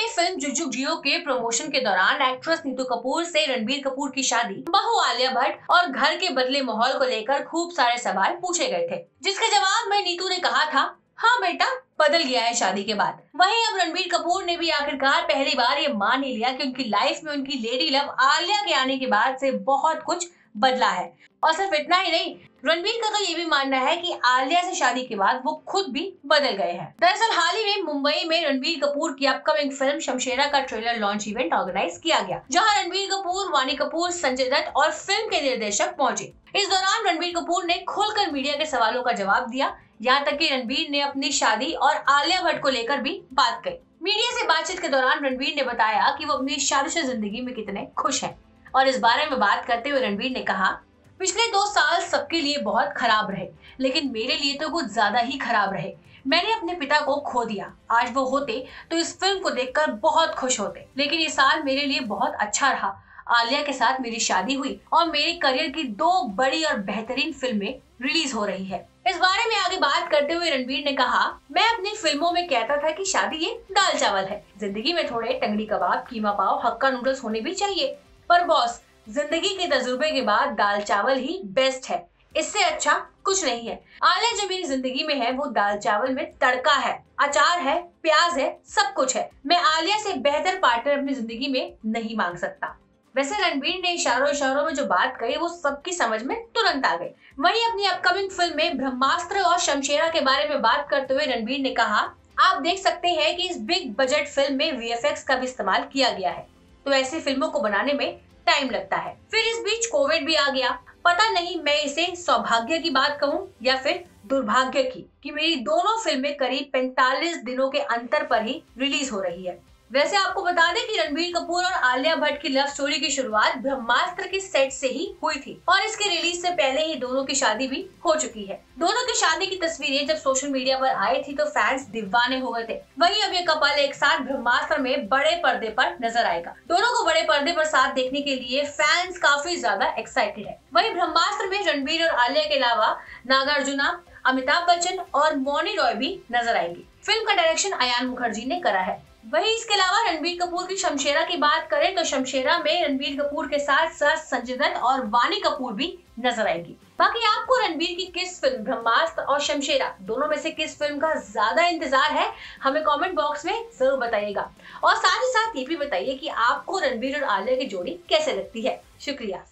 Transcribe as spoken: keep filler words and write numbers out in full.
ने फिल्म जुजुग जियो के प्रमोशन के दौरान एक्ट्रेस नीतू कपूर से रणबीर कपूर की शादी, बहू आलिया भट्ट और घर के बदले माहौल को लेकर खूब सारे सवाल पूछे गए थे, जिसके जवाब में नीतू ने कहा था, हाँ बेटा बदल गया है शादी के बाद। वहीं अब रणबीर कपूर ने भी आखिरकार पहली बार ये मान ही लिया कि उनकी लाइफ में उनकी लेडी लव आलिया के आने के बाद से बहुत कुछ बदला है। और सिर्फ इतना ही नहीं, रणबीर का तो ये भी मानना है कि आलिया से शादी के बाद वो खुद भी बदल गए हैं। दरअसल हाल ही में मुंबई में रणबीर कपूर की अपकमिंग फिल्म शमशेरा का ट्रेलर लॉन्च इवेंट ऑर्गेनाइज किया गया, जहां रणबीर कपूर, वाणी कपूर, संजय दत्त और फिल्म के निर्देशक पहुंचे। इस दौरान रणबीर कपूर ने खुलकर मीडिया के सवालों का जवाब दिया, यहाँ तक कि रणबीर ने अपनी शादी और आलिया भट्ट को लेकर भी बात की। मीडिया से बातचीत के दौरान रणबीर ने बताया कि वो अपनी शादीशुदा जिंदगी में कितने खुश हैं और इस बारे में बात करते हुए रणबीर ने कहा, पिछले दो साल सबके लिए बहुत खराब रहे, लेकिन मेरे लिए तो कुछ ज्यादा ही खराब रहे। मैंने अपने पिता को खो दिया। आज वो होते तो इस फिल्म को देखकर बहुत खुश होते, लेकिन ये साल मेरे लिए बहुत अच्छा रहा। आलिया के साथ मेरी शादी हुई और मेरे करियर की दो बड़ी और बेहतरीन फिल्में रिलीज हो रही है। इस बारे में आगे बात करते हुए रणबीर ने कहा, मैं अपनी फिल्मों में कहता था कि शादी ये दाल चावल है, जिंदगी में थोड़े टंगड़ी कबाब, कीमा पाव, हक्का नूडल्स होने भी चाहिए, पर बॉस जिंदगी के तजुर्बे के बाद दाल चावल ही बेस्ट है, इससे अच्छा कुछ नहीं है। आलिया जो मेरी जिंदगी में है वो दाल चावल में तड़का है, अचार है, प्याज है, सब कुछ है। मैं आलिया से बेहतर पार्टनर अपनी जिंदगी में नहीं मांग सकता। वैसे रणबीर ने इशारों इशारों में जो बात कही वो सबकी समझ में तुरंत आ गई। वहीं अपनी अपकमिंग फिल्म में ब्रह्मास्त्र और शमशेरा के बारे में बात करते हुए रणबीर ने कहा, आप देख सकते हैं कि इस बिग बजट फिल्म में वी एफ एक्स का भी इस्तेमाल किया गया है, तो ऐसी फिल्मों को बनाने में टाइम लगता है। फिर इस बीच कोविड भी आ गया। पता नहीं मैं इसे सौभाग्य की बात कहूँ या फिर दुर्भाग्य की कि मेरी दोनों फिल्में करीब पैंतालीस दिनों के अंतर पर ही रिलीज हो रही है। वैसे आपको बता दें कि रणबीर कपूर और आलिया भट्ट की लव स्टोरी की शुरुआत ब्रह्मास्त्र के सेट से ही हुई थी और इसके रिलीज से पहले ही दोनों की शादी भी हो चुकी है। दोनों की शादी की तस्वीरें जब सोशल मीडिया पर आई थी तो फैंस दीवाने हो गए थे। वहीं अब ये कपल एक साथ ब्रह्मास्त्र में बड़े पर्दे पर नजर आएगा। दोनों को बड़े पर्दे पर साथ देखने के लिए फैंस काफी ज्यादा एक्साइटेड है। वहीं ब्रह्मास्त्र में रणबीर और आलिया के अलावा नागार्जुना, अमिताभ बच्चन और मौनी रॉय भी नजर आएंगी। फिल्म का डायरेक्शन अयान मुखर्जी ने करा है। वहीं इसके अलावा रणबीर कपूर की शमशेरा की बात करें तो शमशेरा में रणबीर कपूर के साथ साथ संजय दत्त और वाणी कपूर भी नजर आएगी। बाकी आपको रणबीर की किस फिल्म ब्रह्मास्त्र और शमशेरा दोनों में से किस फिल्म का ज्यादा इंतजार है, हमें कमेंट बॉक्स में जरूर बताइएगा और साथ ही साथ ये भी बताइए कि आपको रणबीर और आलिया की जोड़ी कैसे लगती है। शुक्रिया।